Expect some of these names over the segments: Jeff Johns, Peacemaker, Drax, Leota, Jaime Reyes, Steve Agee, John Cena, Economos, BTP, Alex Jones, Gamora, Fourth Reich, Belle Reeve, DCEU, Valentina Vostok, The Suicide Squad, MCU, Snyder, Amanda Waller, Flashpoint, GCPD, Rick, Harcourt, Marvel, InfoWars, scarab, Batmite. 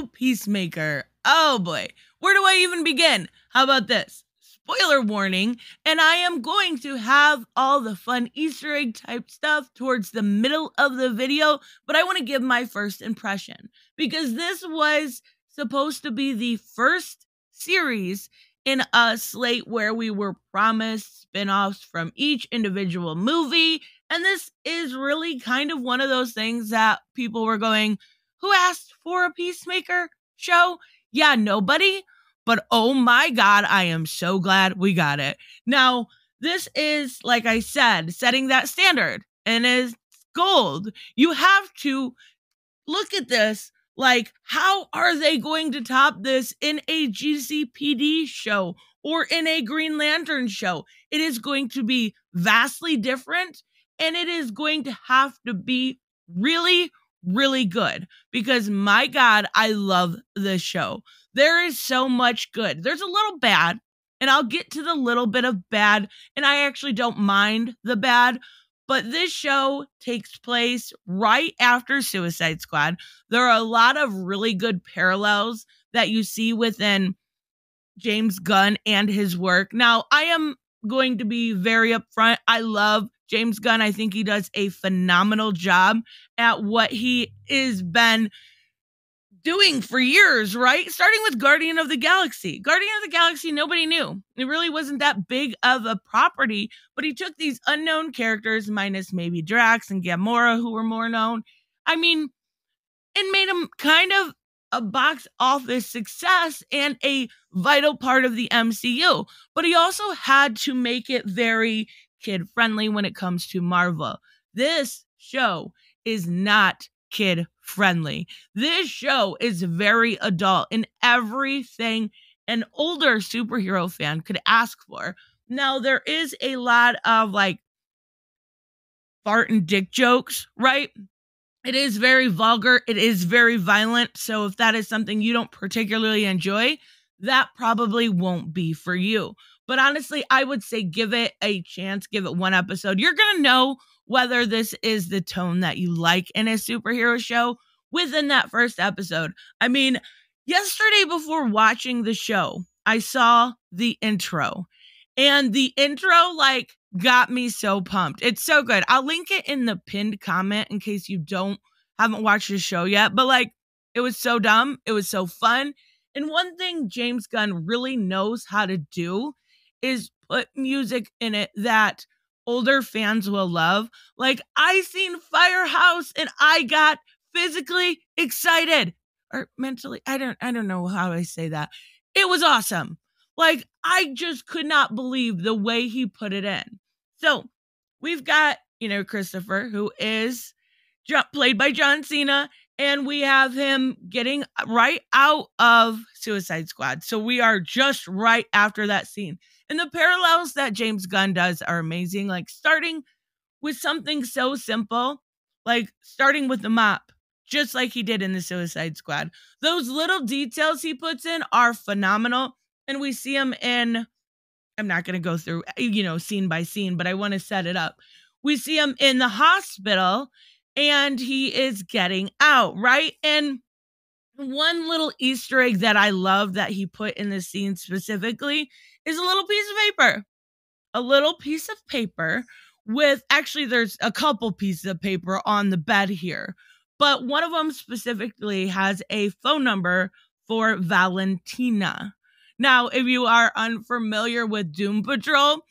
Oh, Peacemaker. Oh, boy. Where do I even begin? How about this? Spoiler warning, and I am going to have all the fun Easter egg type stuff towards the middle of the video, but I want to give my first impression because this was supposed to be the first series in a slate where we were promised spin-offs from each individual movie, and this is really kind of one of those things that people were going, who asked for a Peacemaker show? Yeah, nobody. But oh my God, I am so glad we got it. Now, this is, like I said, setting that standard, and it's gold. You have to look at this like, how are they going to top this in a GCPD show or in a Green Lantern show? It is going to be vastly different, and it is going to have to be really, really good because, my God, I love this show. There is so much good. There's a little bad, and I'll get to the little bit of bad, and I actually don't mind the bad, but this show takes place right after Suicide Squad. There are a lot of really good parallels that you see within James Gunn and his work. Now, I am going to be very upfront. I love James Gunn. I think he does a phenomenal job at what he has been doing for years, right? Starting with Guardian of the Galaxy. Guardian of the Galaxy, nobody knew. It really wasn't that big of a property, but he took these unknown characters, minus maybe Drax and Gamora, who were more known. I mean, and made them kind of a box office success and a vital part of the MCU. But he also had to make it very kid-friendly when it comes to Marvel. This show is not kid-friendly. This show is very adult in everything an older superhero fan could ask for. Now, there is a lot of, like, fart and dick jokes, right? It is very vulgar. It is very violent. So if that is something you don't particularly enjoy, that probably won't be for you. But honestly, I would say give it a chance. Give it one episode. You're going to know whether this is the tone that you like in a superhero show within that first episode. I mean, yesterday before watching the show, I saw the intro. And the intro, like, got me so pumped. It's so good. I'll link it in the pinned comment in case you haven't watched the show yet. But, like, it was so dumb. It was so fun. And one thing James Gunn really knows how to do is put music in it that older fans will love. Like, I seen Firehouse and I got physically excited, or mentally. I don't know how I say that. It was awesome. Like, I just could not believe the way he put it in. So we've got, you know, Christopher, who is played by John Cena, and we have him getting right out of Suicide Squad. So we are just right after that scene. And the parallels that James Gunn does are amazing. Like, starting with something so simple, like starting with the mop, just like he did in the Suicide Squad. Those little details he puts in are phenomenal. And we see him in, I'm not going to go through, you know, scene by scene, but I want to set it up. We see him in the hospital, and he is getting out, right? And one little Easter egg that I love that he put in this scene specifically is a little piece of paper. A little piece of paper with, actually, there's a couple pieces of paper on the bed here. But one of them specifically has a phone number for Valentina. Now, if you are unfamiliar with Doom Patrol,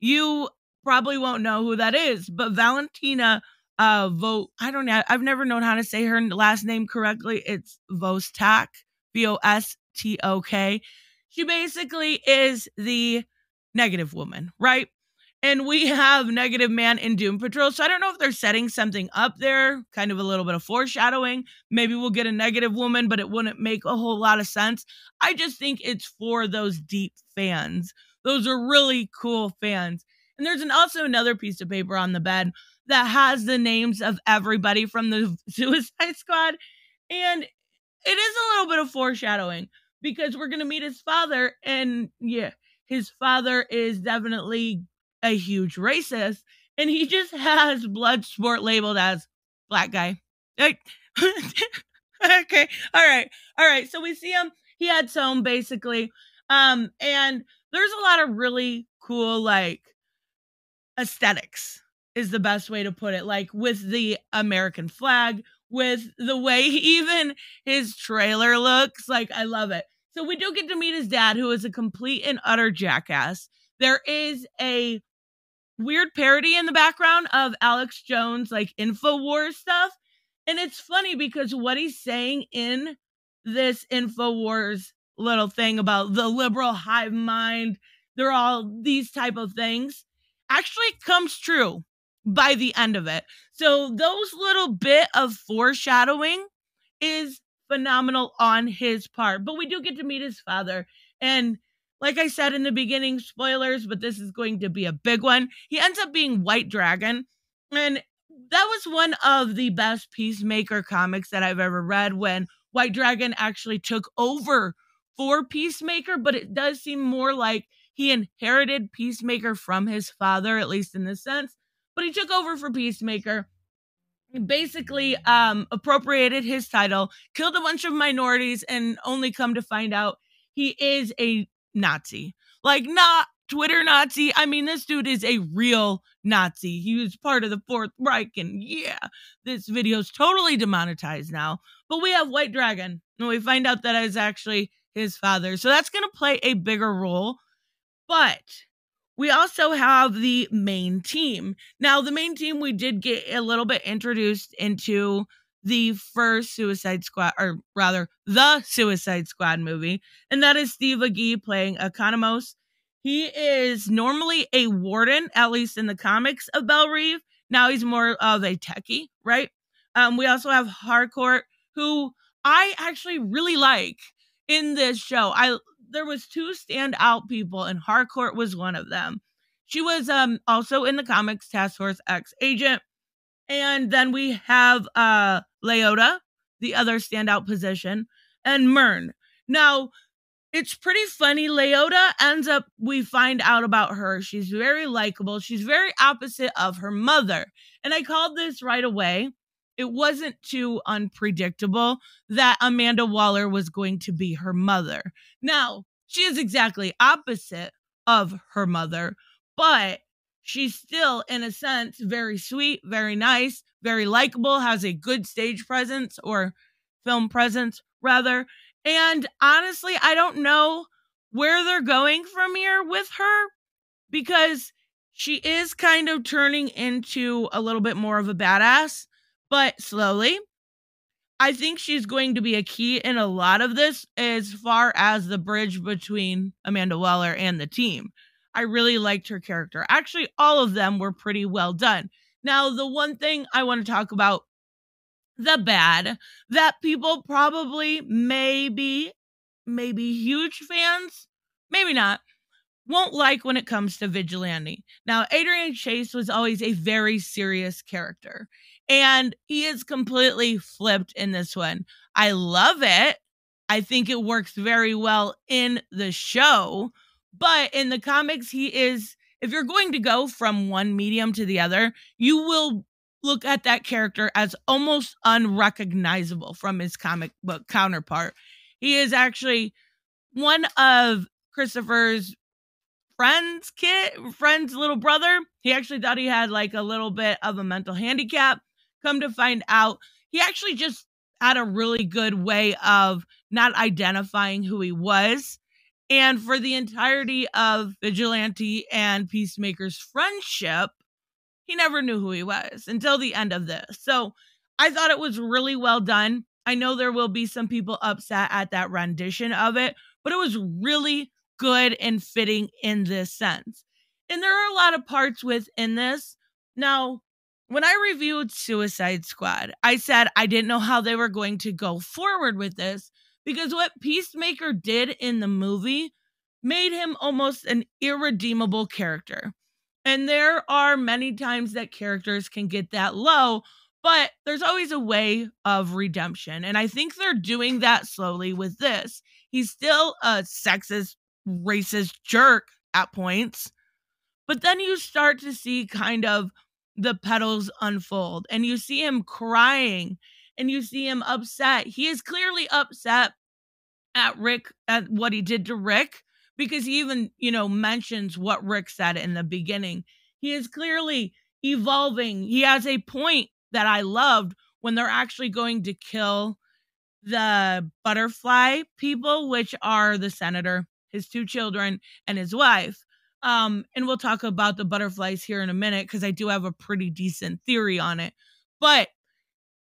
you probably won't know who that is. But Valentina I don't know. I've never known how to say her last name correctly. It's Vostok, V-O-S-T-O-K. She basically is the negative woman, right? And we have Negative Man in Doom Patrol. So I don't know if they're setting something up there, kind of a little bit of foreshadowing. Maybe we'll get a negative woman, but it wouldn't make a whole lot of sense. I just think it's for those deep fans. Those are really cool fans. And there's also another piece of paper on the bed that has the names of everybody from the Suicide Squad. And it is a little bit of foreshadowing because we're going to meet his father. And yeah, his father is definitely a huge racist, and he just has Bloodsport labeled as black guy. Like, Okay. All right. All right. So we see him. He had some basically. And there's a lot of really cool, like, aesthetics is the best way to put it. Like with the American flag, with the way even his trailer looks, like, I love it. So we do get to meet his dad, who is a complete and utter jackass. There is a weird parody in the background of Alex Jones, like InfoWars stuff. And it's funny because what he's saying in this InfoWars little thing about the liberal hive mind, they're all these type of things, actually comes true by the end of it. So those little bit of foreshadowing is phenomenal on his part. But we do get to meet his father. And like I said in the beginning, spoilers, but this is going to be a big one. He ends up being White Dragon. And that was one of the best Peacemaker comics that I've ever read, when White Dragon actually took over for Peacemaker. But it does seem more like he inherited Peacemaker from his father, at least in this sense. But he took over for Peacemaker, basically appropriated his title, killed a bunch of minorities, and only come to find out he is a Nazi. Like, not Twitter Nazi. I mean, this dude is a real Nazi. He was part of the Fourth Reich, and yeah, this video's totally demonetized now. But we have White Dragon, and we find out that is actually his father. So that's going to play a bigger role. But we also have the main team. Now, the main team, we did get a little bit introduced into the first Suicide Squad, or rather, the Suicide Squad movie. And that is Steve Agee playing Economos. He is normally a warden, at least in the comics, of Belle Reeve. Now he's more of a techie, right? We also have Harcourt, who I actually really like in this show. There was two standout people, and Harcourt was one of them. She was also in the comics Task Force X agent. And then we have Leota, the other standout position, and Myrn. Now, it's pretty funny. Leota ends up, we find out about her. She's very likable. She's very opposite of her mother. And I called this right away. It wasn't too unpredictable that Amanda Waller was going to be her mother. Now, she is exactly opposite of her mother, but she's still, in a sense, very sweet, very nice, very likable, has a good stage presence, or film presence, rather. And honestly, I don't know where they're going from here with her, because she is kind of turning into a little bit more of a badass. But slowly, I think she's going to be a key in a lot of this as far as the bridge between Amanda Waller and the team. I really liked her character. Actually, all of them were pretty well done. Now, the one thing I want to talk about, the bad, that people probably maybe huge fans, maybe not, won't like when it comes to Vigilante. Now, Adrian Chase was always a very serious character. And he is completely flipped in this one. I love it. I think it works very well in the show. But in the comics, he is, if you're going to go from one medium to the other, you will look at that character as almost unrecognizable from his comic book counterpart. He is actually one of Christopher's friend's little brother. He actually thought he had like a little bit of a mental handicap. Come to find out, he actually just had a really good way of not identifying who he was. And for the entirety of Vigilante and Peacemaker's friendship, he never knew who he was until the end of this. So I thought it was really well done. I know there will be some people upset at that rendition of it, but it was really good and fitting in this sense. And there are a lot of parts within this. Now, when I reviewed Suicide Squad, I said I didn't know how they were going to go forward with this, because what Peacemaker did in the movie made him almost an irredeemable character. And there are many times that characters can get that low, but there's always a way of redemption. And I think they're doing that slowly with this. He's still a sexist, racist jerk at points, but then you start to see kind of the petals unfold, and you see him crying and you see him upset. He is clearly upset at Rick, at what he did to Rick, because he even, mentions what Rick said in the beginning. He is clearly evolving. He has a point that I loved when they're actually going to kill the butterfly people, which are the senator, his two children, and his wife. And we'll talk about the butterflies here in a minute, because I do have a pretty decent theory on it. But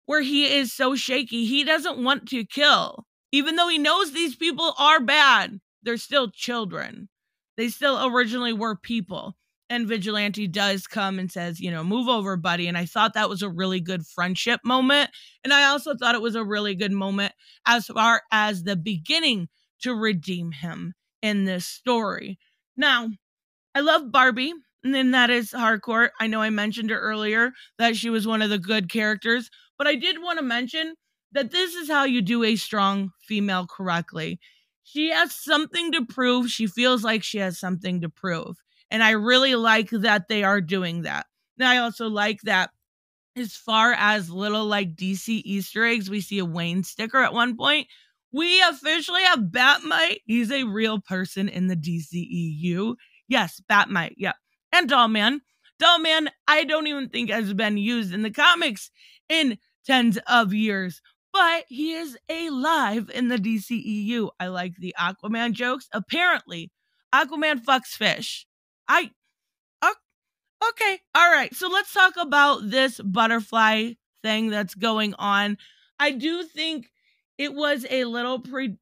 where he is so shaky, he doesn't want to kill. Even though he knows these people are bad, they're still children. They still originally were people. And Vigilante does come and says, move over, buddy. And I thought that was a really good friendship moment. And I also thought it was a really good moment as far as the beginning to redeem him in this story. Now, I love Barbie, and then that is Harcourt. I know I mentioned her earlier that she was one of the good characters, but I did want to mention that this is how you do a strong female correctly. She has something to prove. She feels like she has something to prove. And I really like that they are doing that. Now, I also like that as far as little like DC Easter eggs, we see a Wayne sticker at one point. We officially have Batmite. He's a real person in the DCEU. Yes, Batmite, yeah. And Dollman. Dollman, I don't even think has been used in the comics in tens of years, but he is alive in the DCEU. I like the Aquaman jokes. Apparently, Aquaman fucks fish. Okay, all right. So let's talk about this butterfly thing that's going on. I do think it was a little and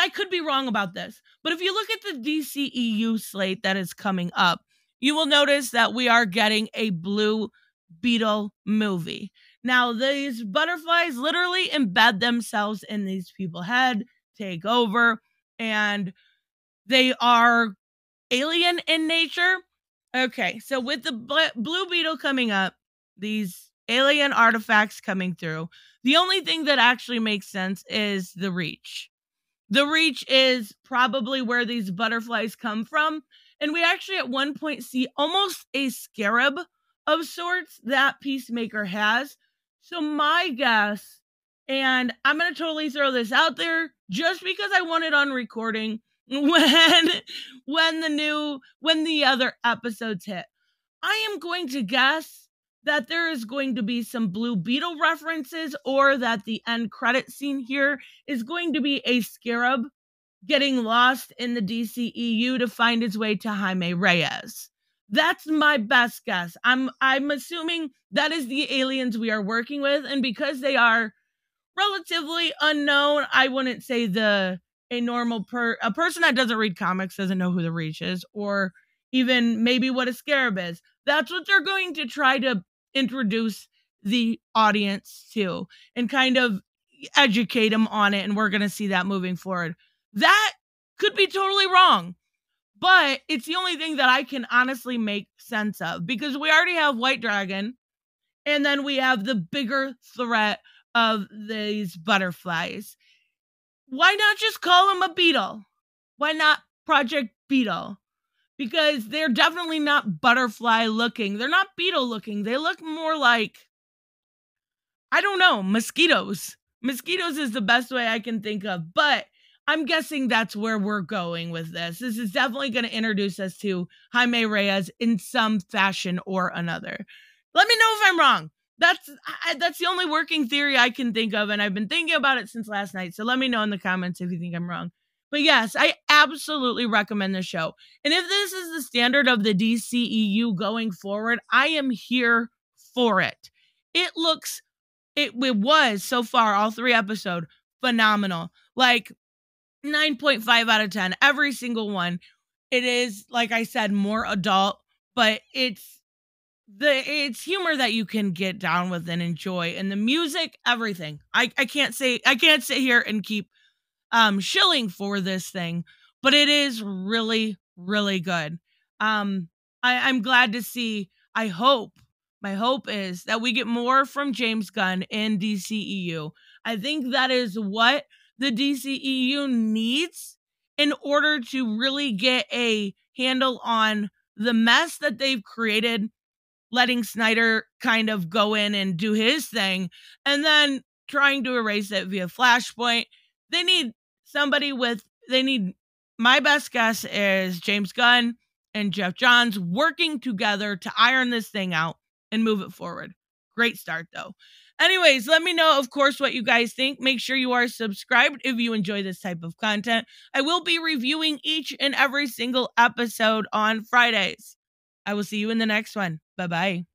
I could be wrong about this, but if you look at the DCEU slate that is coming up, you will notice that we are getting a Blue Beetle movie. Now, these butterflies literally embed themselves in these people's head, take over, and they are alien in nature. Okay, so with the Blue Beetle coming up, these alien artifacts coming through, the only thing that actually makes sense is the Reach. The Reach is probably where these butterflies come from. And we actually at one point see almost a scarab of sorts that Peacemaker has. So my guess, and I'm going to totally throw this out there just because I want it on recording when the other episodes hit, I am going to guess that there is going to be some Blue Beetle references, or that the end credit scene here is going to be a scarab getting lost in the DCEU to find its way to Jaime Reyes. That's my best guess. I'm assuming that is the aliens we are working with, and because they are relatively unknown, I wouldn't say a person that doesn't read comics doesn't know who the Reach is, or even maybe what a scarab is. That's what they're going to try to introduce the audience to and kind of educate them on it. And we're going to see that moving forward. That could be totally wrong, but it's the only thing that I can honestly make sense of, because we already have White Dragon, and then we have the bigger threat of these butterflies. Why not just call him a beetle? Why not Project Beetle? Because they're definitely not butterfly looking. They're not beetle looking. They look more like, I don't know, mosquitoes. Mosquitoes is the best way I can think of. But I'm guessing that's where we're going with this. This is definitely going to introduce us to Jaime Reyes in some fashion or another. Let me know if I'm wrong. That's the only working theory I can think of, and I've been thinking about it since last night. So let me know in the comments if you think I'm wrong. But yes, I absolutely recommend the show. And if this is the standard of the DCEU going forward, I am here for it. It was so far, all three episodes, phenomenal. Like 9.5 out of 10, every single one. It is, like I said, more adult, but it's humor that you can get down with and enjoy, and the music, everything. I can't sit here and keep shilling for this thing, but it is really, really good. I'm glad to see. My hope is that we get more from James Gunn in DCEU. I think that is what the DCEU needs in order to really get a handle on the mess that they've created letting Snyder kind of go in and do his thing, and then trying to erase it via Flashpoint. They need somebody with, they need, my best guess is James Gunn and Jeff Johns working together to iron this thing out and move it forward. Great start, though. Anyways, let me know, of course, what you guys think. Make sure you are subscribed if you enjoy this type of content. I will be reviewing each and every single episode on Fridays. I will see you in the next one. Bye-bye.